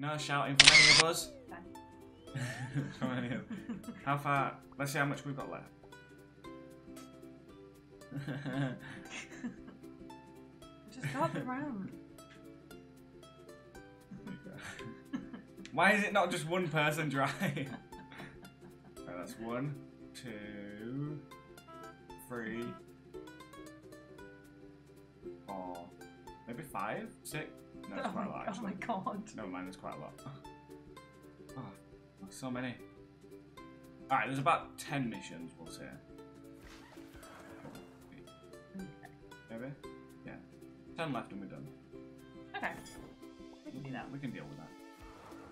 No shouting from any of us. From any of us. How far? Let's see how much we've got left. Just got the round. Why is it not just one person driving? Right, that's 1, 2, 3, 4, maybe 5, 6. No, it's quite a lot. Actually. Oh my god. Never mind, there's quite a lot. Oh, so many. All right, there's about 10 missions. We'll see. Maybe? Yeah. 10 left and we're done. Okay. We can do that. We can deal with that.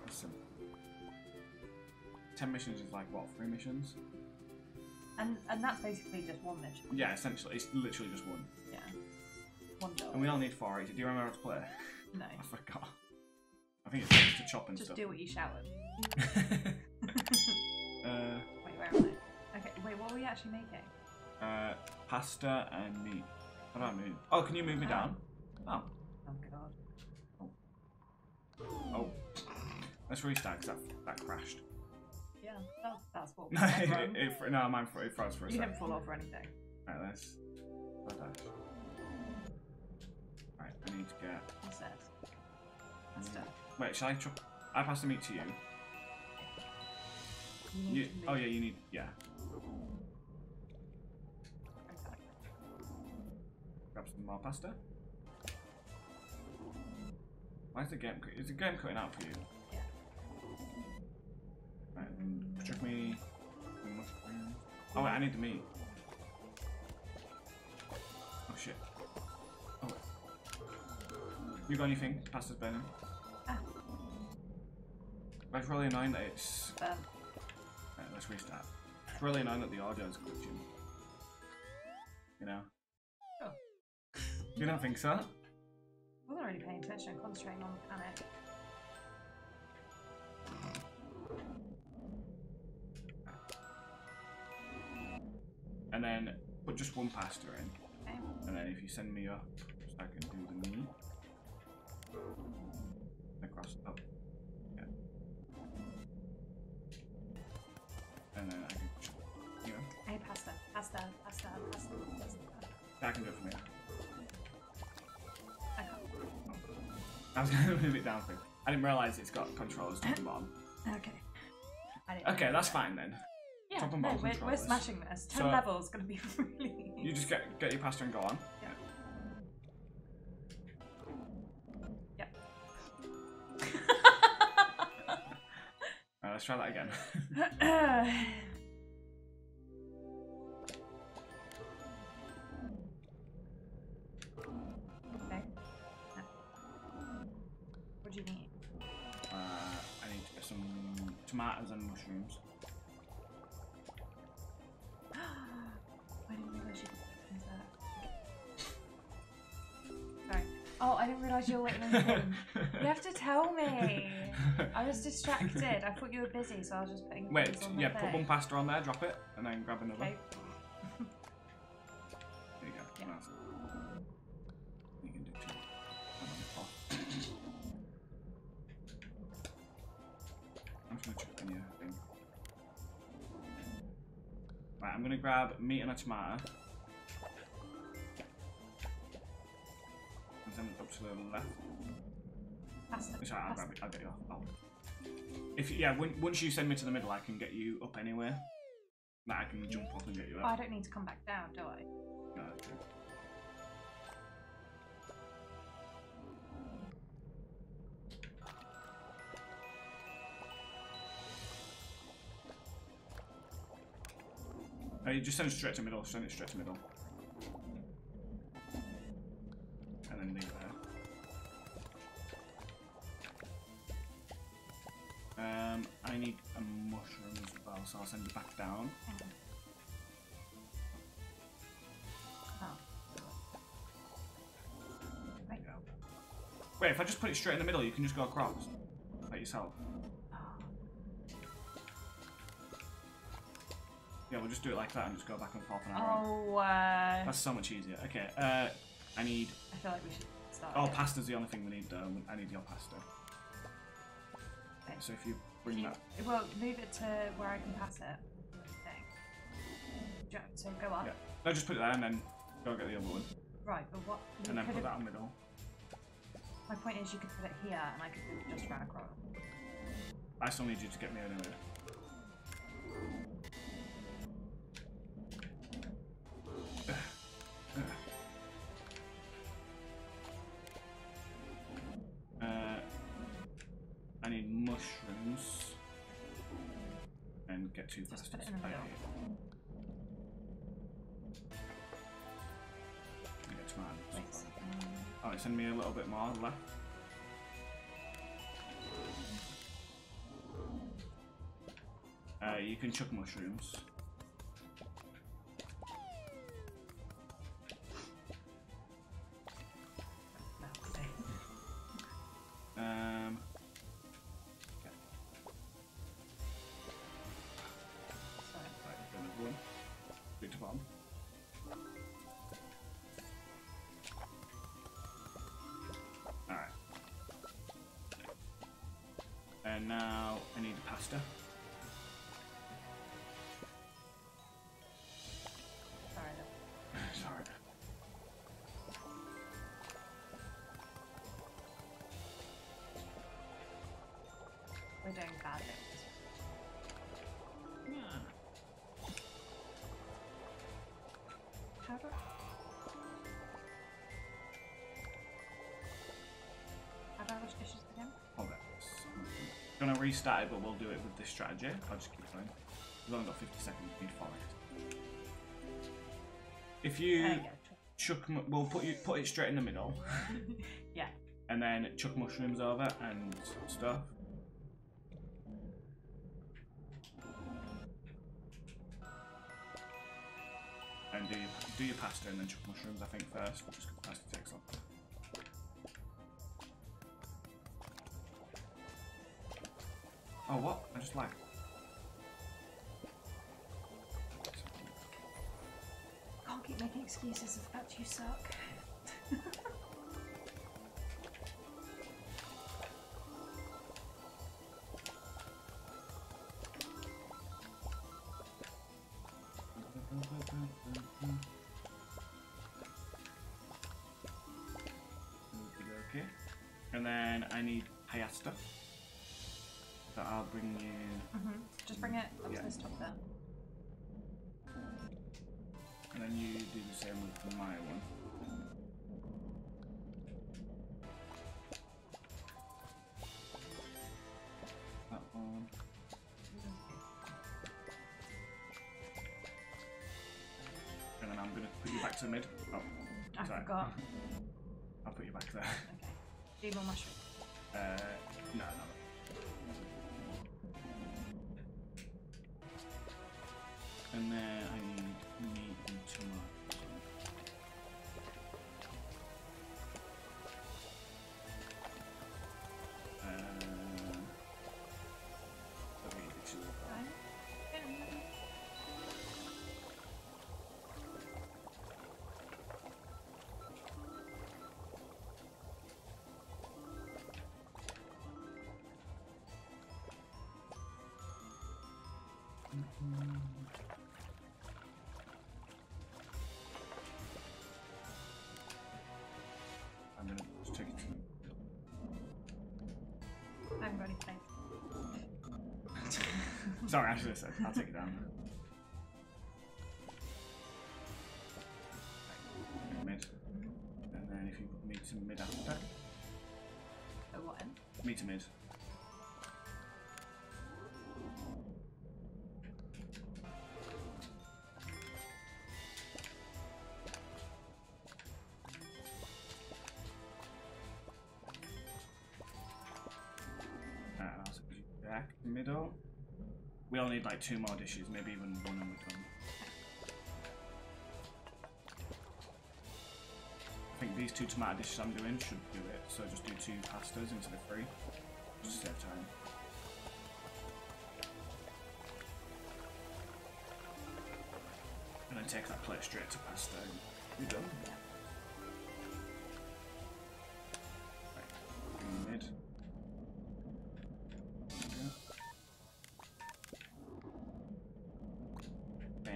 That's simple. 10 missions is like, what, 3 missions? And that's basically just one mission. Yeah, essentially. It's literally just one. Yeah. One job. And we all need 480. Do you remember how to play? No. I forgot. I think it's just to chop and just stuff. Just do what you shouted. Wait, where am I? Okay, wait, what were we actually making? Pasta and meat. How do I move? Oh, can you move me down? Oh. Oh, God. Oh. Oh. Let's restart because that crashed. Yeah, that's what we No, mine froze for a second. You didn't fall off or anything. Alright, let's... Alright, I need to get... What's that? Pasta. Wait, shall I chop... I pass the meat to you. Oh, yeah, you need... Yeah. Grab some more pasta. Why is the game? Is the game cutting out for you? Yeah. Right, chuck me. Oh wait, I need the meat. Oh shit. Oh wait. You got anything? Pasta's burning. Ah. That's really annoying that it's. Right, let's restart. It's really annoying that the audio is glitching. You know. You don't think so? I'm not really paying attention, I'm concentrating on the planet. And then put just one pasta in. Okay. And then if you send me up, so I can do the meat. Across up. Yeah. And then I can you know. Hey pasta, pasta, pasta, pasta, pasta. I can do it from here. I was going to move it down for you. I didn't realise it's got controllers top and bottom. Okay. Okay, that's fine then. Yeah, top and bottom we're smashing this. 10 so levels going to be really... You just get your pasta and go on. Yeah. Yep. Right, let's try that again. I need to get some tomatoes and mushrooms. I didn't realise you could that. Sorry. Oh, I didn't realise you were waiting on the thing. You have to tell me. I was distracted. I thought you were busy, so I was just putting. Wait, on yeah, put one pasta on there, drop it, and then grab another. Okay. There you go. Yeah. Nice. You can do two. I'm just gonna chuck in here. Right, I'm gonna grab meat and a tomato. And then up to the left. Pasta. Sorry, I'll grab it. I'll get you off. Oh. If yeah, once you send me to the middle, I can get you up anywhere. Like, I can jump up and get you up. Oh, I don't need to come back down, do I? No, that's true. You just send it straight to middle, send it straight to middle. And then leave it there. I need a mushroom as well, so I'll send it back down. Oh. Right. Wait, if I just put it straight in the middle, you can just go across. Like yourself. Yeah, we'll just do it like that and just go back and forth on our own. Oh, that's so much easier. Okay, I need... I feel like we should start. Oh, pasta's the only thing we need, though. I need your pasta. So if you bring that... Well, move it to where I can pass it. Okay. So go up. Yeah. No, just put it there and then go get the other one. Right, but what... And then put that in the middle. My point is you could put it here and I could just run across. I still need you to get me anyway. I need mushrooms and get two just put it in the middle. Get tomatoes. Alright, send me a little bit more left. You can chuck mushrooms. And now I need a pasta. Sorry. Sorry. We're doing bad things. Yeah. How do I wash dishes again? Hold it. Gonna restart it, but we'll do it with this strategy. I'll just keep going. We've only got 50 seconds. We need 5. If you chuck, we'll put it straight in the middle. Yeah. And then chuck mushrooms over and stuff. And do your pasta and then chuck mushrooms. I think first, just because pasta takes long. Oh, what? I just lagged. Can't keep making excuses about you suck. Okay. And then I need pasta. That I'll bring you. Just bring it up to this top there. And then you do the same with my one. That one. And then I'm gonna put you back to the mid. Oh, sorry. I forgot. I'll put you back there. Okay. Do you want mushroom? No. And then I need meat and tomatoes. Okay, it's sorry, actually, I'll take it down. Mid. And then if you put me to mid after. Oh, what end? Me to mid. Back middle. We only need like 2 more dishes, maybe even 1 and we're done. I think these 2 tomato dishes I'm doing should do it, so just do 2 pastas instead of 3. Just save time. And then take that plate straight to pasta and we're done. Right, in the mid.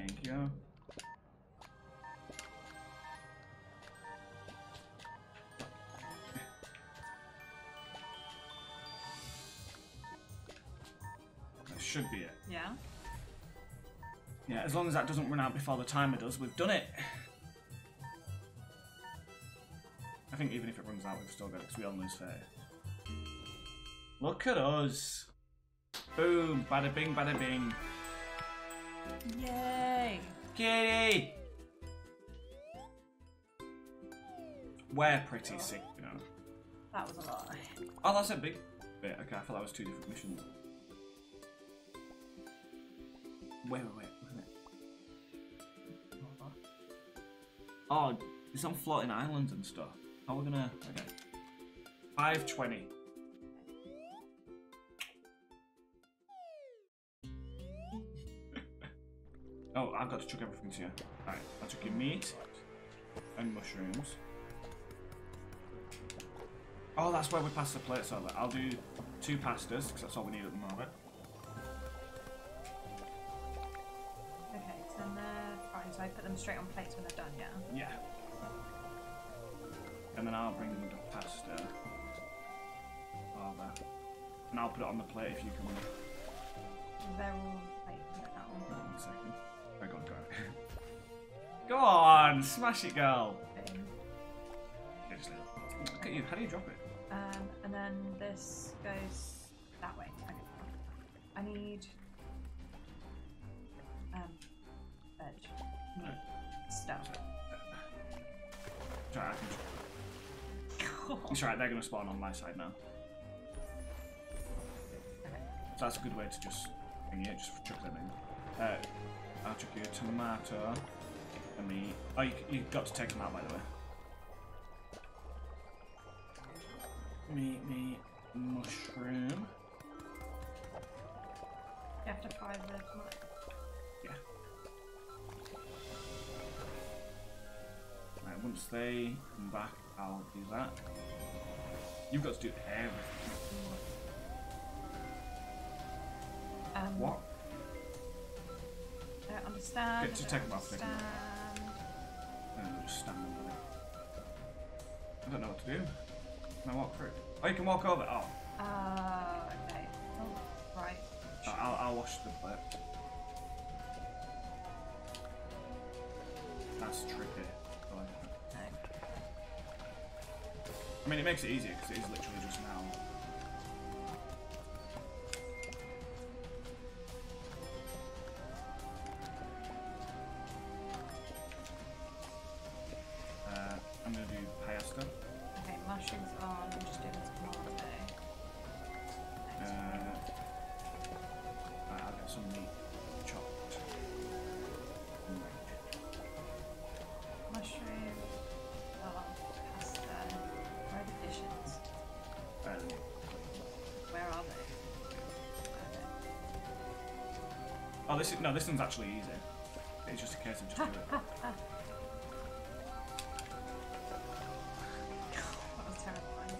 Thank you. That should be it. Yeah? Yeah, as long as that doesn't run out before the timer does, we've done it. I think even if it runs out, we've still got it because we all lose 30. Look at us. Boom. Bada bing, bada bing. Yay. Kitty. We're pretty sick, you know. That was a lot. Oh, that's a big bit. Okay, I thought that was two different missions. Wait. Wasn't it? Oh, it's on floating islands and stuff. How are we gonna... Okay. 5:20. Oh, I've got to chuck everything to you. Alright, I'll chuck your meat and mushrooms. Oh, that's where we pass the plates over. I'll do 2 pastas, because that's all we need at the moment. Okay, so then they're fine, so I put them straight on plates when they're done, yeah? Yeah. And then I'll bring them into pasta. Oh, that. And I'll put it on the plate if you can. They're all plates right now. One second. Oh, God, go on. Go on! Smash it, girl! Okay. Yeah, just look at you. How do you drop it? And then this goes that way. Okay. I need... veg. No. Stuff. Sorry, I can drop it. It's alright, they're going to spawn on my side now. Okay. So that's a good way to just bring it, just chuck them in. I'll chuck you a tomato. And the... Oh, you've got to take them out, by the way. Me, mushroom. You have to fry the tomato. Yeah. Right, once they come back, I'll do that. You've got to do everything. What? I don't understand. Get to take them off. Just stand over there. I don't know what to do. Can I walk through? Oh, you can walk over. Oh. Okay. Oh, right. Sure. I'll wash the plate. That's tricky. I mean, it makes it easier because it is literally just now. I'm going to do pasta. Okay, mushrooms on. I'm just doing this tomorrow today. I'll get some meat chopped. Mushrooms. Where are they? Oh, this is no. This one's actually easy. It's just a case of just do it. That was terrifying.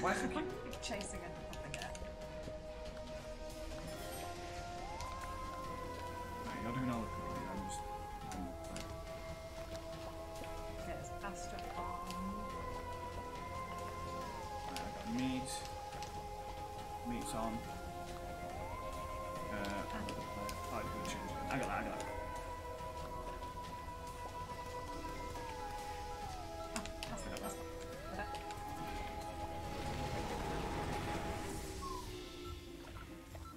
Why is it keep chasing it up again? Right, you're doing all the cooking. I'm just. Pasta on. Right, I've got meat. Meat's on. I got chicken. I got that. Oh, pasta.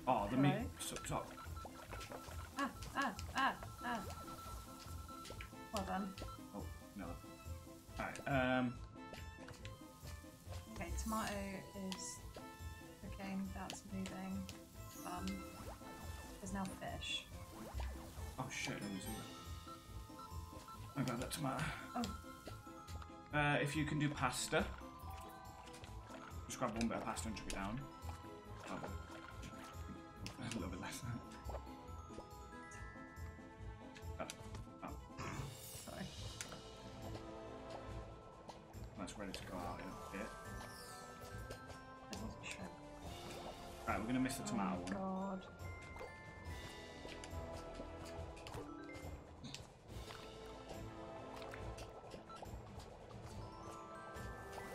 Oh, the meat's up top. Well done. Oh, no. Alright, okay, tomato is cooking, that's moving. There's now fish. Oh shit, I'm losing that. I grabbed that tomato. Oh. If you can do pasta. Just grab one bit of pasta and chuck it down. Oh. A little bit less. Ready to go out in a bit. Right, we're going to miss the tomato one. God.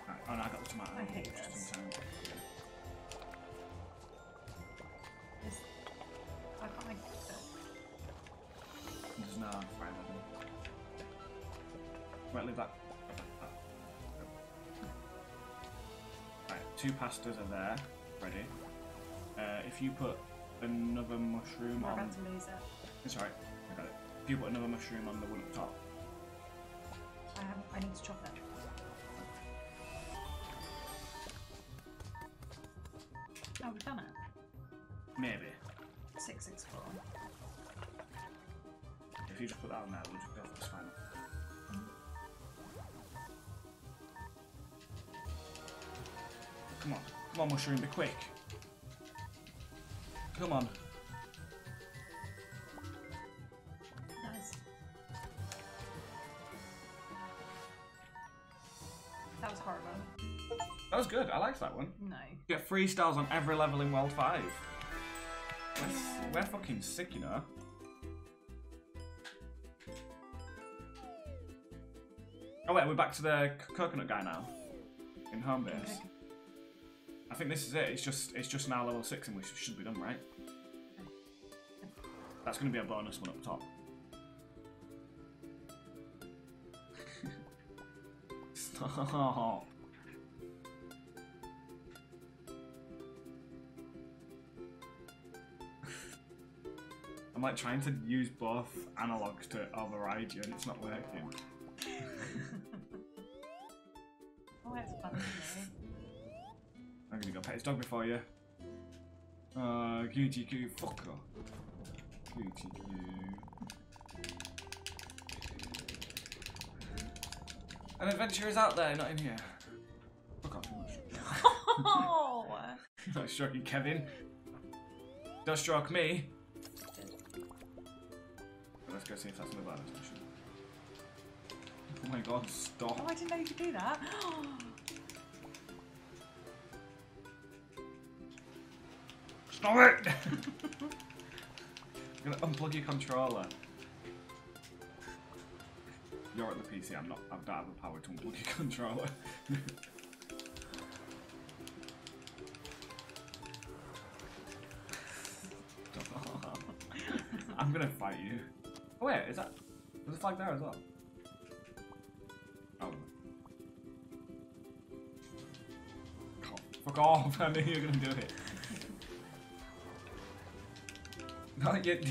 Right, oh no, I got the tomato. I hate this. I can't make it. There's no fried oven. Right, leave that. Right, two pastas are there, ready. If you put another mushroom on... I'm about to lose it. It's alright, I got it. If you put another mushroom on the one up top. I need to chop it. Oh, we've done it. Maybe. 664. If you just put that on there, we'll just go for this final. Come on. Come on, mushroom, be quick. Come on. Nice. That was horrible. That was good. I liked that one. No. You get 3 stars on every level in World 5. We're fucking sick, you know. Oh wait, we're back to the coconut guy now. In home base. Okay. I think this is it. It's just now level 6 and we should be done, right? That's going to be a bonus one up top. Stop. I'm like trying to use both analogs to override you and it's not working. Oh, that's funny. I'm gonna go pet his dog before you. QTQ, fuck off. QTQ. An adventure is out there, not in here. Fuck off, you much. Not stroking Kevin. Don't stroke me. Let's go see if that's in the bonus mission. Oh my god, stop. Oh, I didn't know you could do that. Stop it! I'm gonna unplug your controller. You're at the PC, I'm not. I don't have the power to unplug your controller. I'm gonna fight you. Oh wait, is that? There's a flag there as well. Oh. God, fuck off! I knew you were gonna do it. Not yet.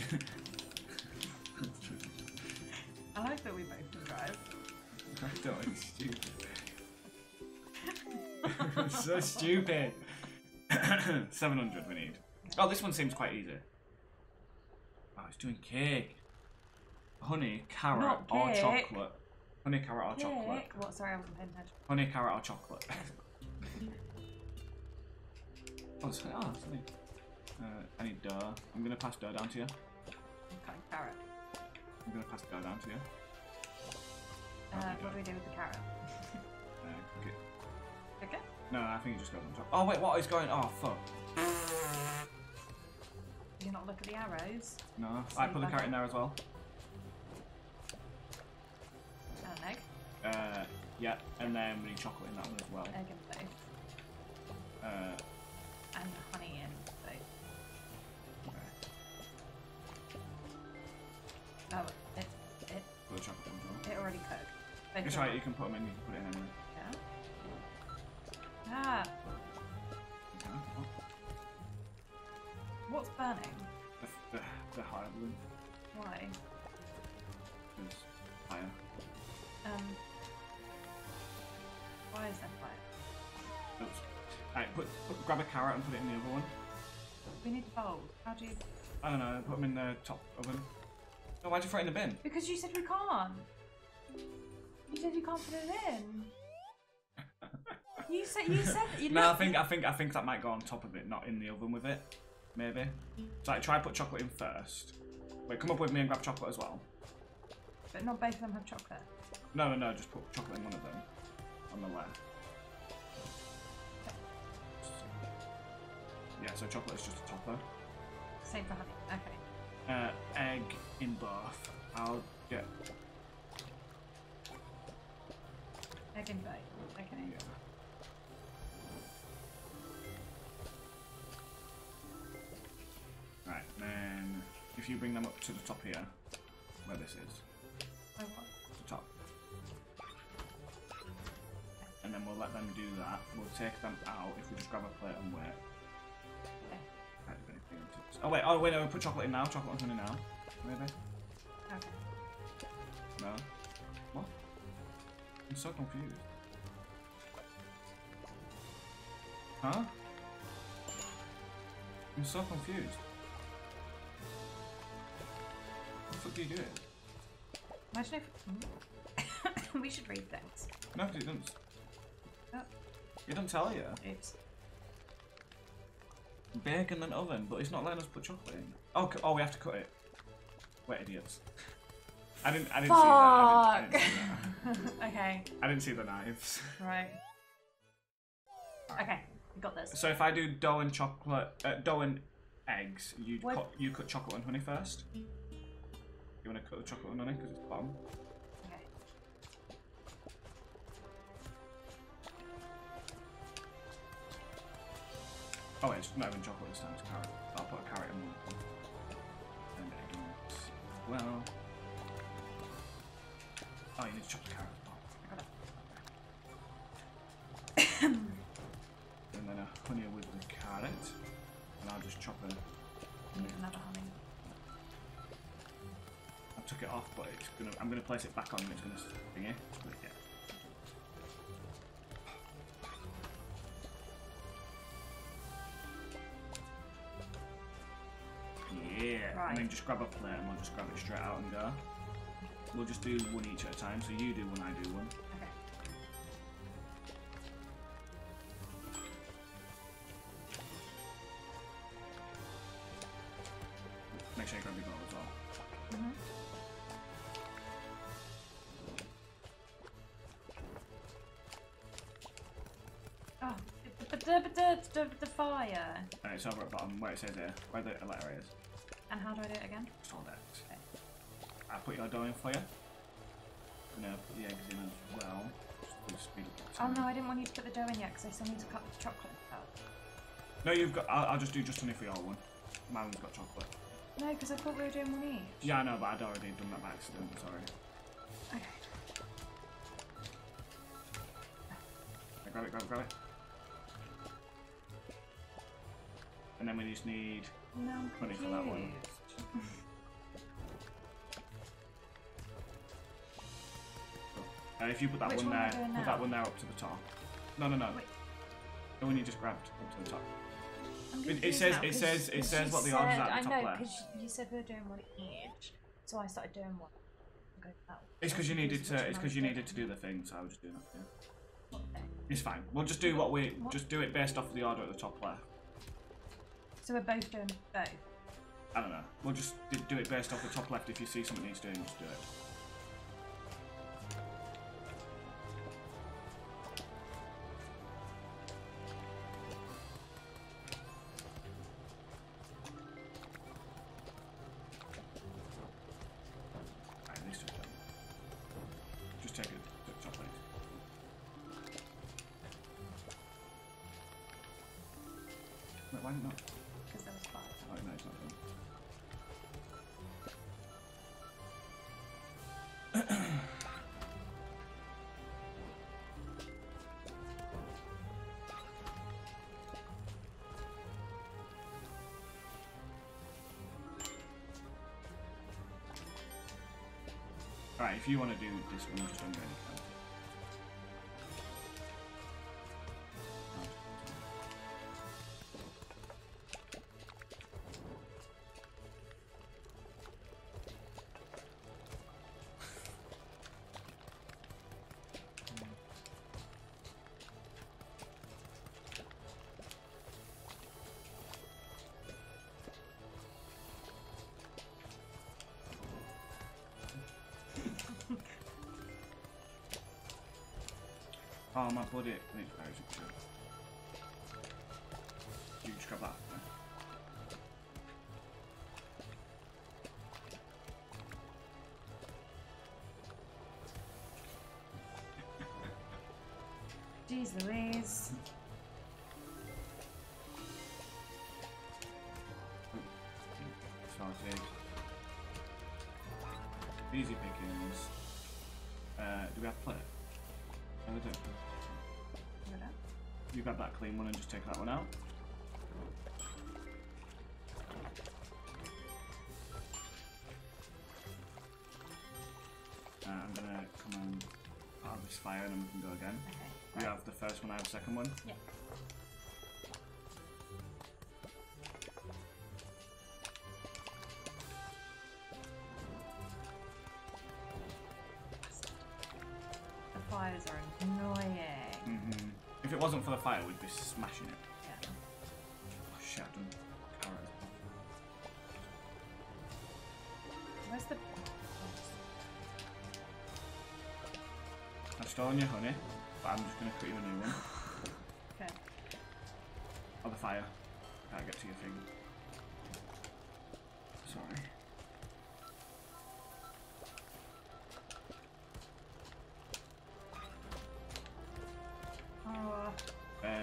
I like that we both can drive. I don't. It's stupid. It's so stupid. 700 we need. Oh, this one seems quite easy. Oh, it's doing cake. Honey, carrot, not or cake. Chocolate. Honey, carrot, or cake. Chocolate. What? Sorry, I wasn't paying attention. Honey, carrot, or chocolate. Oh, sorry. Oh, sorry. I need dough. I'm going to pass dough down to you. Okay, carrot. I'm going to pass dough down to you. What do we do with the carrot? Cook it. Cook it? No, I think it just goes on top. Oh, wait, what is going on? Oh, fuck. Did you not look at the arrows? No. So I put the carrot in there as well. And an egg? Yeah, and then we need chocolate in that one as well. Egg and both. And honey in. Oh, it. Put the chocolate on. It already cooked. It's right, you can put them in, you can put it in anyway. Yeah. Ah. Okay. What's burning? The higher balloon. Why? It's fire. Why is there fire? Oops. Alright, grab a carrot and put it in the other one. We need a bowl. How do you... I don't know, put them in the top oven. No, why'd you throw it in the bin? Because you said we can't. You said you can't put it in. You said you know. No, I think that might go on top of it, not in the oven with it. Maybe. So like, try put chocolate in first. Wait, come up with me and grab chocolate as well. But not both of them have chocolate. No, just put chocolate in one of them. On the left. Yeah, Yeah, so chocolate's just a topper. Same for honey. Okay. Egg in bath. I'll get... egg in bath. Okay. Yeah. Right, then if you bring them up to the top here, where this is. Oh, what? The top. And then we'll let them do that. We'll take them out if we just grab a plate and wait. Okay. I don't have anything to... Oh wait, no, we'll put chocolate in now, chocolate and honey now. Maybe. Okay. No. What? I'm so confused. Huh? I'm so confused. What do you do? Imagine if we should read things. No, it doesn't. Oh. It doesn't tell you. Oops. Bake in an oven, but it's not letting us put chocolate in. Oh, oh, we have to cut it. We're idiots. I didn't see that. I didn't see that. Okay. I didn't see the knives. Right. Okay, we got this. So if I do dough and chocolate, dough and eggs, you cut chocolate and honey first. You want to cut the chocolate and honey because it's the bottom. Okay. Oh wait, it's not even chocolate this time, it's carrot. I'll put a carrot in one. And egg in it as well. Oh, you need to chop the carrot at the bottom. I got it. And then a honey with the carrot. And I'll just chop it. You need another honey. I took it off, but it's gonna. I'm gonna place it back on, and it's gonna sting it. But yeah. Yeah. Right. And then just grab a plate, and we'll just grab it straight out and go. We'll just do one each at a time. So you do one, I do one. Okay. Make sure you grab your bowl as well. Mm-hmm. Oh, the fire. Alright, it's over at the bottom where it says here, where the letter is. And how do I do it again? Just hold X. Okay. I put your dough in for you. I'm going to put the eggs in as well. Just speed up the I didn't want you to put the dough in yet because I still need to cut the chocolate out. No, you've got. I'll just do just enough for your one. My one's got chocolate. No, because I thought we were doing one each. Yeah, I know, but I'd already done that by accident, I'm sorry. Okay. Yeah, grab it, grab it, grab it. And then we just need money for that one. If you put that one there, put that one there up to the top. No, no, no. Wait. The one you just grabbed up to the top. It says what the odds are at the top left. I know, because you said we were doing one each, so I started doing one. It's because you needed to. It's because you needed to do the thing, so I was just doing that. Yeah. Okay. It's fine. We'll just do what we just do it based off of the order at the top left. So we're both doing both. I don't know. We'll just do it based off the top left. If you see something needs doing, just do it. Why not? Because there was five. Oh, no, it's not done. Alright, if you want to do this one, just don't do anything. Oh my body, you just grab that. Jeez Louise. Easy pickings. Do we have plate? No, we don't. You grab that clean one and just take that one out. I'm gonna come and have this fire and then we can go again. Okay. We have the first one, I have the second one. Yeah. Fires are annoying. Mm-hmm. If it wasn't for the fire, we'd be smashing it. Yeah. Oh, shit, I've done carrot. Where's the... I've stolen your honey, but I'm just going to create you a new one. Okay. Oh, the fire. Can't get to your thing. Sorry.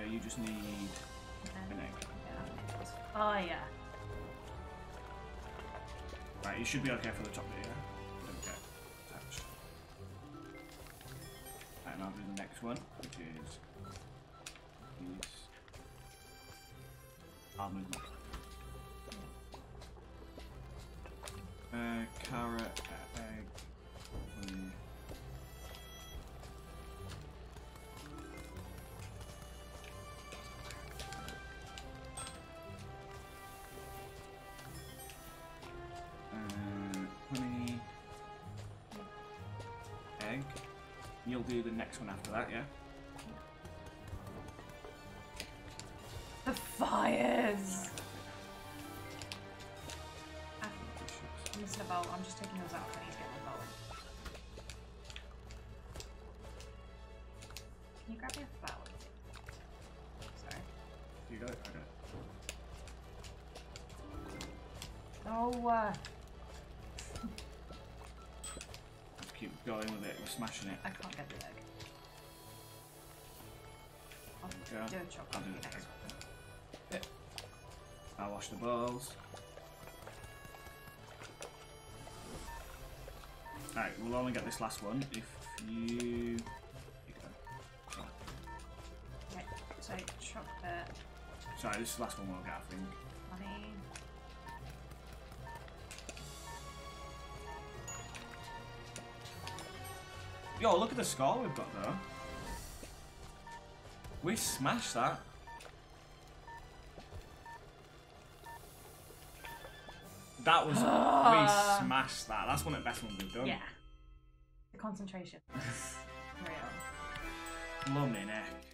You just need an egg. Yeah. Oh, yeah. Right, you should be okay for the top here. Don't get attached. Right, and I'll do the next one, which is these almond. Carrot, egg. You'll do the next one after that, yeah? The fires! I'm missing a bowl. I'm just taking those out. I need to get my bowl. Can you grab me a flower? Sorry. You got it? I got it. Oh, keep going with it, we're smashing it. I can't get the egg. I'll do a chop. I'll do the egg. Yeah. I'll wash the balls. Alright, we'll only get this last one if you... Here you go. Okay, so chop that. Sorry, this is the last one we'll get, I think. Money. Yo, look at the score we've got though. We smashed that. That was we smashed that. That's one of the best ones we've done. Yeah. The concentration. Real. Lummy neck.